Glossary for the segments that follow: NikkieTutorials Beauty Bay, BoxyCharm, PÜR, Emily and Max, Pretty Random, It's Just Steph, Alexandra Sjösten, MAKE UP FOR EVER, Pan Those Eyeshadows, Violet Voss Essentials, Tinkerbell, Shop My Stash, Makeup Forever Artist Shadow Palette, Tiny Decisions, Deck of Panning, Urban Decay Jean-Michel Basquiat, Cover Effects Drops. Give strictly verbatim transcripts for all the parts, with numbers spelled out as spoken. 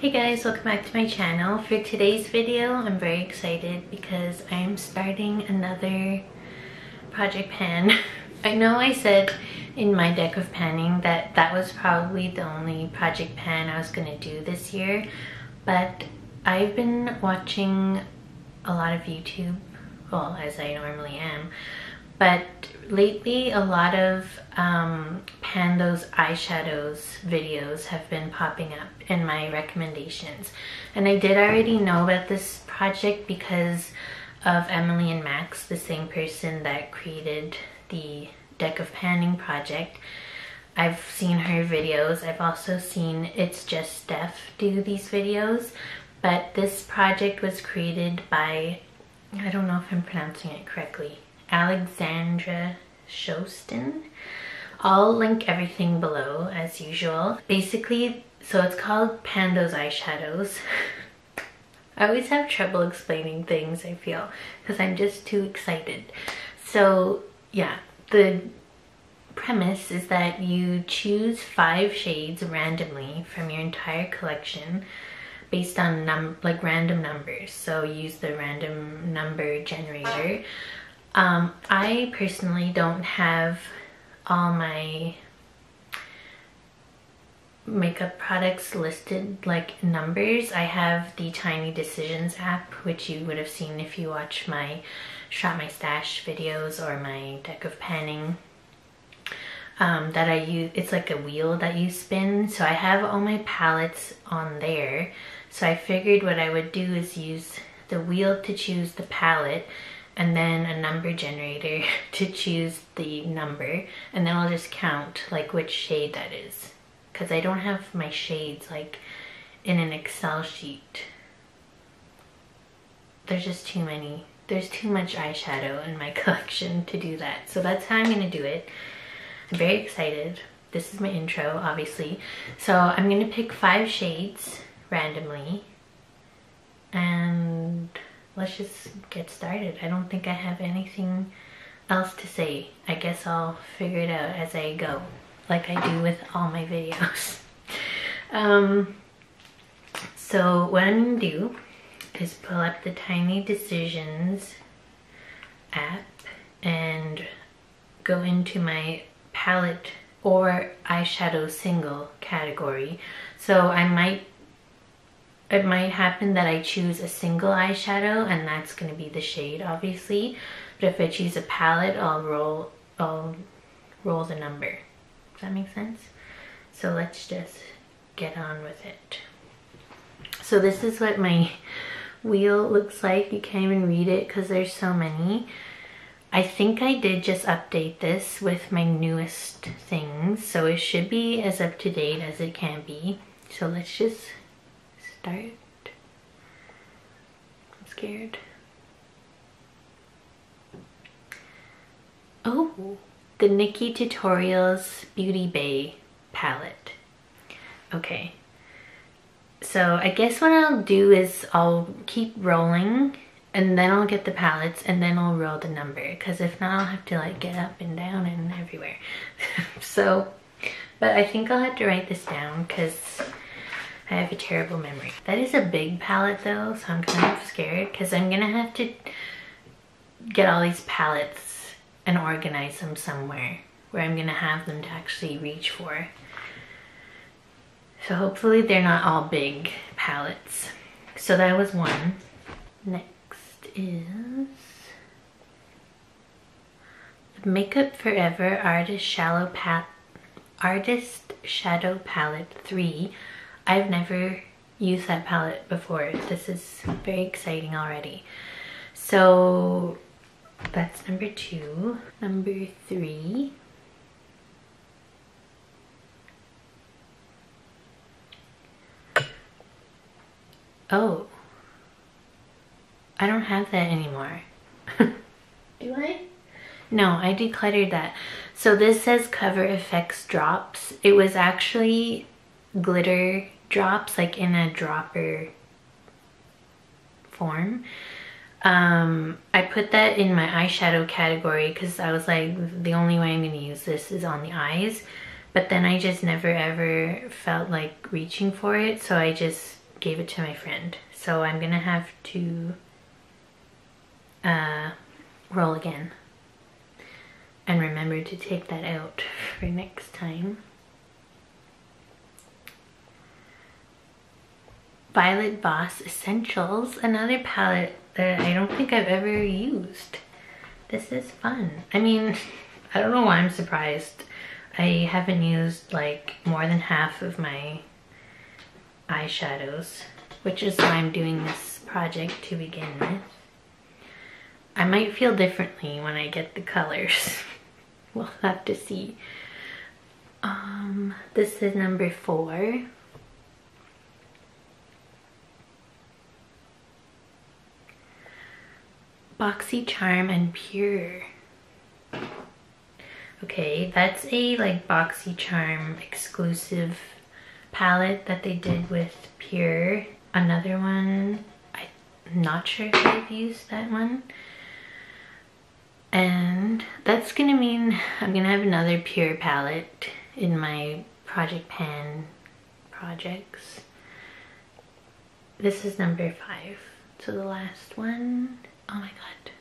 Hey guys, welcome back to my channel. For today's video, I'm very excited because I'm starting another project pan. I know I said in my deck of panning that that was probably the only project pan I was gonna do this year, but I've been watching a lot of YouTube, well, as I normally am, but lately a lot of um, Pan Those Eyeshadows videos have been popping up in my recommendations. And I did already know about this project because of Emily and Max, the same person that created the Deck of Panning project. I've seen her videos. I've also seen It's Just Steph do these videos. But this project was created by, I don't know if I'm pronouncing it correctly, Alexandra Sjösten. I'll link everything below as usual. Basically, so it's called Pan Those Eyeshadows. I always have trouble explaining things, I feel, because I'm just too excited. So yeah, the premise is that you choose five shades randomly from your entire collection based on num like random numbers. So use the random number generator. Um, I personally don't have all my makeup products listed like numbers. I have the Tiny Decisions app, which you would have seen if you watch my Shop My Stash videos or my Deck of Panning. Um, that I use, it's like a wheel that you spin. So I have all my palettes on there. So I figured what I would do is use the wheel to choose the palette, and then a number generator to choose the number, and then I'll just count like which shade that is, because I don't have my shades like in an Excel sheet. There's just too many. There's too much eyeshadow in my collection to do that. So that's how I'm gonna do it. I'm very excited. This is my intro, obviously. So I'm gonna pick five shades randomly and let's just get started. I don't think I have anything else to say. I guess I'll figure it out as I go, like I do with all my videos. Um, so what I'm gonna do is pull up the Tiny Decisions app and go into my palette or eyeshadow single category. So I might It might happen that I choose a single eyeshadow, and that's going to be the shade, obviously. But if I choose a palette, I'll roll, I'll roll the number. Does that make sense? So let's just get on with it. So this is what my wheel looks like. You can't even read it because there's so many. I think I did just update this with my newest things, so it should be as up to date as it can be. So let's just start. I'm scared. Oh, the NikkieTutorials Beauty Bay palette. Okay, so I guess what I'll do is I'll keep rolling, and then I'll get the palettes, and then I'll roll the number, because if not I'll have to like get up and down and everywhere. So, but I think I'll have to write this down because I have a terrible memory. That is a big palette though, so I'm kind of scared because I'm gonna have to get all these palettes and organize them somewhere where I'm gonna have them to actually reach for. So hopefully they're not all big palettes. So that was one. Next is the Makeup Forever Artist Shadow Palette, Artist Shadow Palette three. I've never used that palette before. This is very exciting already. So that's number two. Number three Oh, I don't have that anymore. Do I? No, I decluttered that. So this says Cover Effects Drops. It was actually glitter drops, like in a dropper form. Um, I put that in my eyeshadow category because I was like, the only way I'm going to use this is on the eyes. But then I just never ever felt like reaching for it, so I just gave it to my friend. So I'm gonna have to uh, roll again and remember to take that out for next time. Violet Voss Essentials, another palette that I don't think I've ever used. This is fun. I mean, I don't know why I'm surprised. I haven't used like more than half of my eyeshadows, which is why I'm doing this project to begin with. I might feel differently when I get the colors. We'll have to see. Um, this is number four. BoxyCharm and PÜR. Okay, that's a like BoxyCharm exclusive palette that they did with PÜR. Another one, I'm not sure if I've used that one. And that's gonna mean I'm gonna have another PÜR palette in my Project Pan projects. This is number five, so the last one. Oh my god.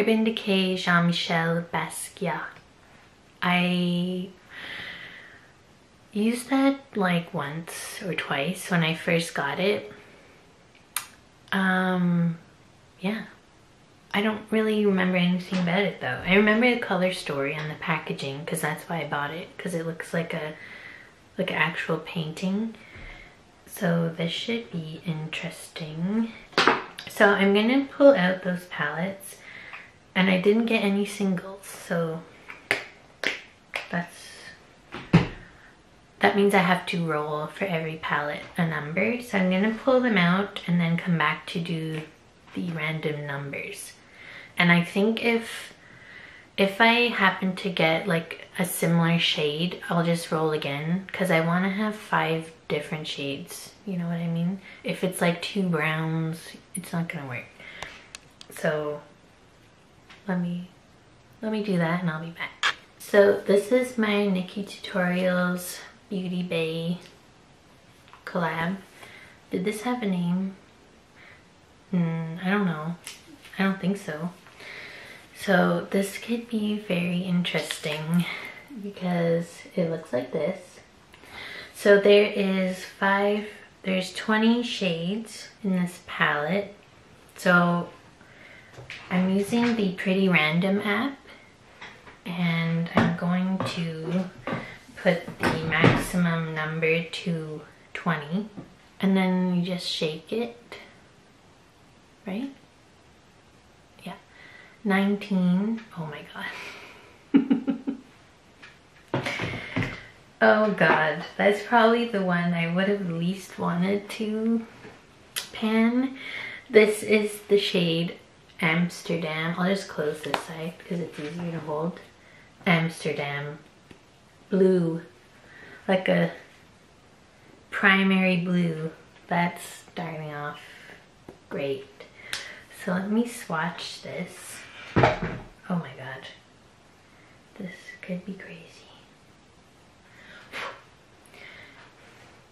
Urban Decay Jean-Michel Basquiat. I used that like once or twice when I first got it. Um, yeah. I don't really remember anything about it though. I remember the color story on the packaging because that's why I bought it. Because it looks like a like an actual painting. So this should be interesting. So I'm gonna pull out those palettes, and I didn't get any singles, so that's, that means I have to roll for every palette a number. So I'm gonna pull them out and then come back to do the random numbers. And I think if, if I happen to get like a similar shade, I'll just roll again, because I wanna have five different shades, you know what I mean? If it's like two browns, it's not gonna work. So let me let me do that and I'll be back. So this is my NikkieTutorials Beauty Bay collab. Did this have a name? Mm, I don't know. I don't think so. So this could be very interesting because it looks like this. So there is five, there's twenty shades in this palette. So I'm using the Pretty Random app and I'm going to put the maximum number to twenty and then you just shake it, right? Yeah, nineteen, oh my god. Oh god, that's probably the one I would have least wanted to pan. This is the shade Amsterdam. I'll just close this side because it's easier to hold. Amsterdam blue, like a primary blue. That's starting off great. So let me swatch this. Oh my god, this could be crazy.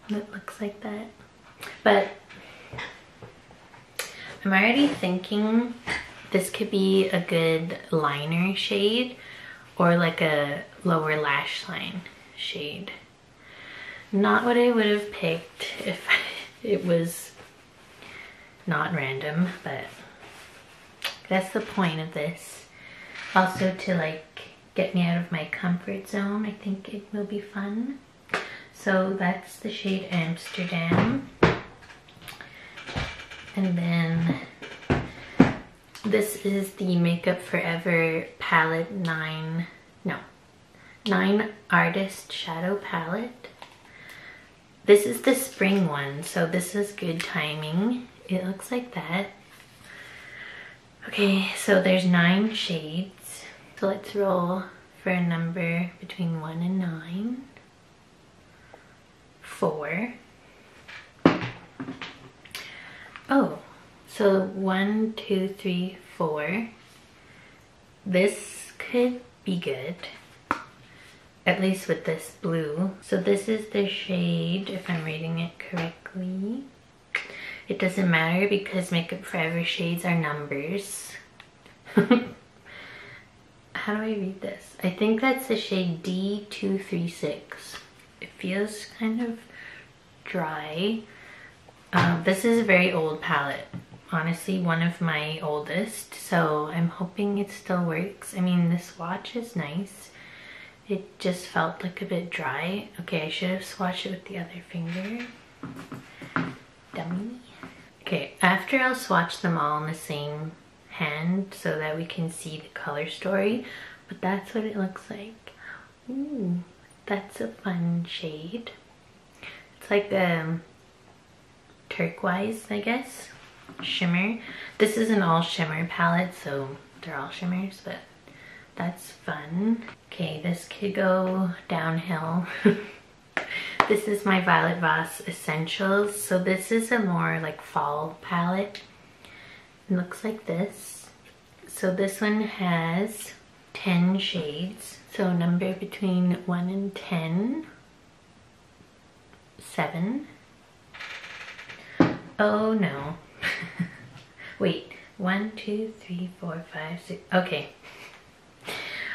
It looks like that, but I'm already thinking this could be a good liner shade or like a lower lash line shade. Not what I would have picked if it was not random, but that's the point of this. Also to like get me out of my comfort zone. I think it will be fun. So that's the shade Amsterdam. And then this is the Makeup Forever palette nine, no, nine Artist Shadow Palette. This is the spring one, so this is good timing. It looks like that. Okay, so there's nine shades. So let's roll for a number between one and nine. Four. Oh, so one, two, three, four. This could be good, at least with this blue. So this is the shade, if I'm reading it correctly, it doesn't matter because Makeup Forever shades are numbers. How do I read this? I think that's the shade D two three six. It feels kind of dry. Uh, this is a very old palette. Honestly, one of my oldest. So I'm hoping it still works. I mean, this swatch is nice. It just felt like a bit dry. Okay, I should have swatched it with the other finger. Dummy. Okay, after I'll swatch them all in the same hand so that we can see the color story. But that's what it looks like. Ooh, that's a fun shade. It's like a turquoise, I guess. Shimmer. This is an all shimmer palette, so they're all shimmers, but that's fun. Okay, this could go downhill. This is my Violet Voss Essentials. So this is a more like fall palette. It looks like this. So this one has ten shades. So number between one and ten. seven. Oh no. Wait, one, two, three, four, five, six. Okay.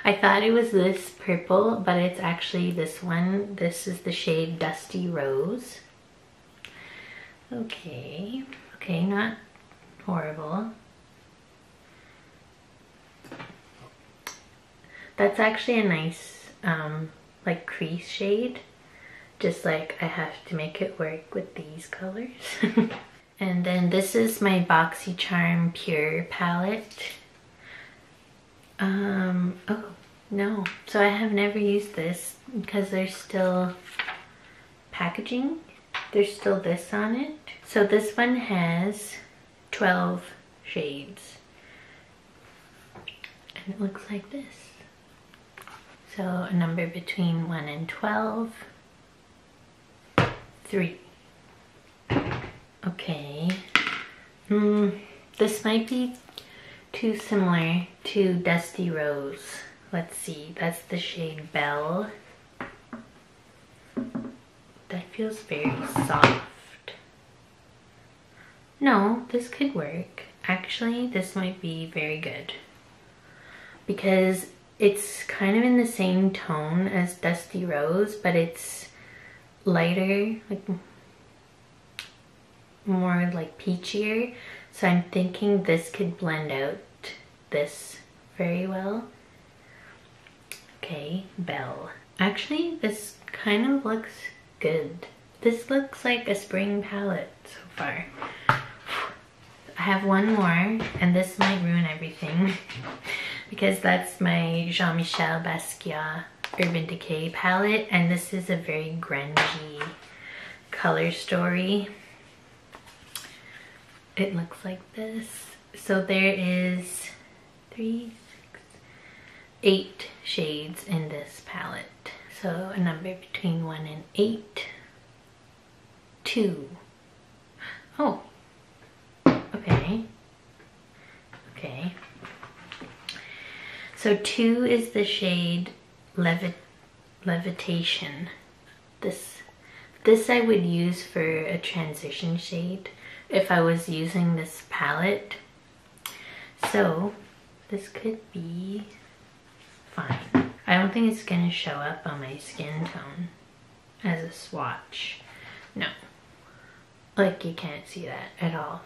I thought it was this purple, but it's actually this one. This is the shade Dusty Rose. Okay. Okay, not horrible. That's actually a nice, um, like, crease shade. Just like I have to make it work with these colors. And then this is my BoxyCharm PÜR palette. Um, oh, no. So I have never used this because there's still packaging. There's still this on it. So this one has twelve shades. And it looks like this. So a number between one and twelve. three. Okay, mm, this might be too similar to Dusty Rose. Let's see, that's the shade Belle. That feels very soft. No, this could work. Actually, this might be very good. Because it's kind of in the same tone as Dusty Rose, but it's lighter, like more like peachier, so I'm thinking this could blend out this very well. Okay, Belle. Actually, this kind of looks good. This looks like a spring palette so far. I have one more, and this might ruin everything because that's my Jean-Michel Basquiat Urban Decay palette, and this is a very grungy color story. It looks like this. So there is three, six, eight shades in this palette. So a number between one and eight. Two. Oh. Okay. Okay. So two is the shade Levi- Levitation. This, this I would use for a transition shade if I was using this palette, so this could be fine. I don't think it's gonna show up on my skin tone as a swatch. No, like you can't see that at all,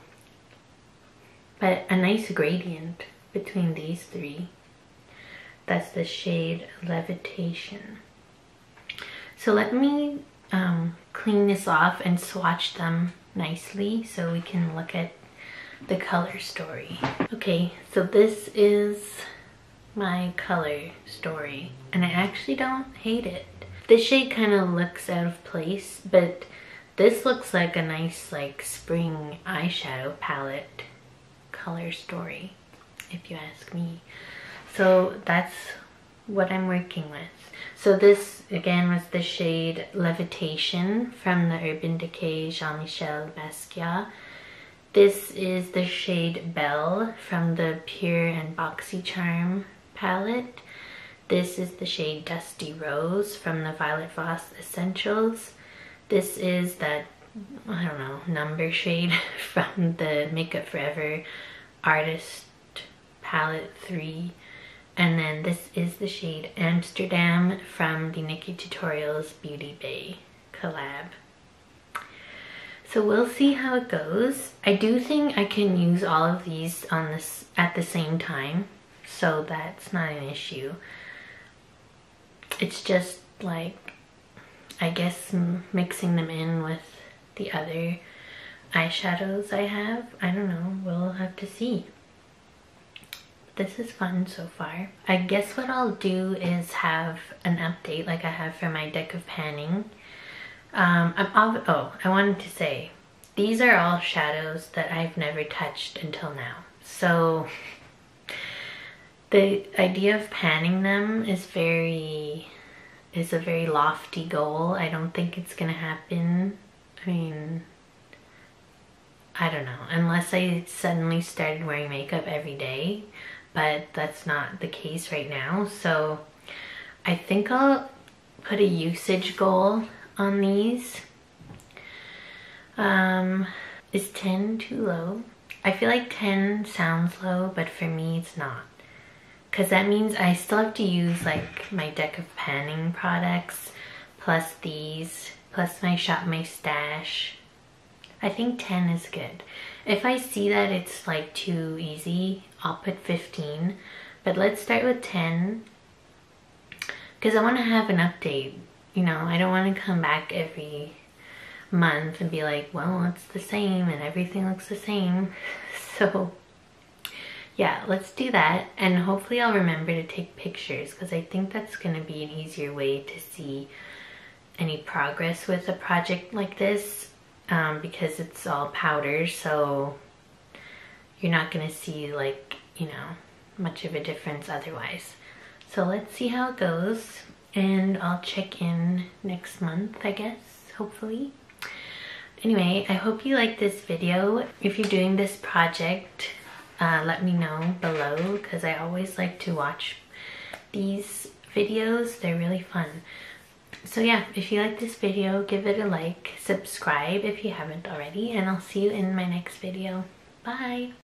but a nice gradient between these three. That's the shade Levitation. So let me um, clean this off and swatch them nicely so we can look at the color story. Okay, so this is my color story, and I actually don't hate it. This shade kind of looks out of place, but this looks like a nice like spring eyeshadow palette color story, if you ask me. So that's what I'm working with. So this again was the shade Levitation from the Urban Decay Jean-Michel Basquiat. This is the shade Belle from the PÜR and BoxyCharm palette. This is the shade Dusty Rose from the Violet Voss Essentials. This is that I don't know, number shade from the Makeup Forever Artist Palette three. And then this is the shade Amsterdam from the NikkieTutorials Beauty Bay collab. So we'll see how it goes. I do think I can use all of these on this at the same time, so that's not an issue. It's just like, I guess mixing them in with the other eyeshadows I have. I don't know, we'll have to see. This is fun so far. I guess what I'll do is have an update like I have for my Deck of Panning. Um, I'm, oh, I wanted to say, these are all shadows that I've never touched until now. So the idea of panning them is very, is a very lofty goal. I don't think it's gonna happen. I mean, I don't know, unless I suddenly started wearing makeup every day, but that's not the case right now. So I think I'll put a usage goal on these. Um, is ten too low? I feel like ten sounds low, but for me it's not, because that means I still have to use like my Deck of Panning products plus these plus my Shop My Stash. I think ten is good. If I see that it's like too easy, I'll put fifteen, but let's start with ten because I want to have an update. You know, I don't want to come back every month and be like, well, it's the same and everything looks the same. So yeah, let's do that, and hopefully I'll remember to take pictures because I think that's going to be an easier way to see any progress with a project like this, um, because it's all powder, so you're not going to see like, you know, much of a difference otherwise. So let's see how it goes. And I'll check in next month, I guess, hopefully. Anyway, I hope you like this video. If you're doing this project, uh, let me know below because I always like to watch these videos. They're really fun. So yeah, if you like this video, give it a like, subscribe if you haven't already, and I'll see you in my next video. Bye!